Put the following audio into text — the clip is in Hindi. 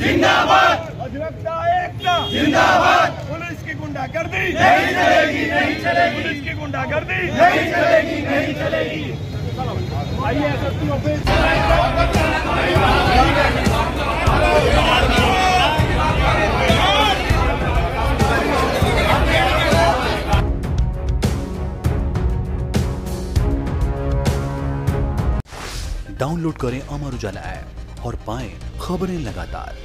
जिंदाबाद, अधिवक्ता एकता जिंदाबाद। पुलिस की गुंडागर्दी नहीं चलेगी, नहीं चलेगी। पुलिस की गुंडागर्दी नहीं चलेगी, नहीं चलेगी। आइए एसएसपी ऑफिस। डाउनलोड करें अमर उजाला ऐप और पाएं खबरें लगातार।